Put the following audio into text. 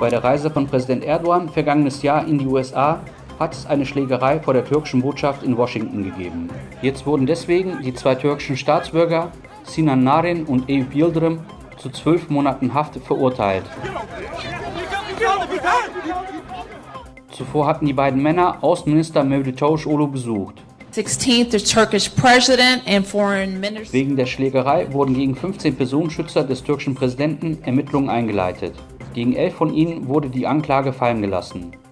Bei der Reise von Präsident Erdoğan vergangenes Jahr in die USA hat es eine Schlägerei vor der türkischen Botschaft in Washington gegeben. Jetzt wurden deswegen die zwei türkischen Staatsbürger, Sinan Narin und Eyüp Yıldırım, zu 12 Monaten Haft verurteilt. Zuvor hatten die beiden Männer Außenminister Mevlüt Çavuşoğlu besucht. Wegen der Schlägerei wurden gegen 15 Personenschützer des türkischen Präsidenten Ermittlungen eingeleitet. Gegen 11 von ihnen wurde die Anklage fallen gelassen.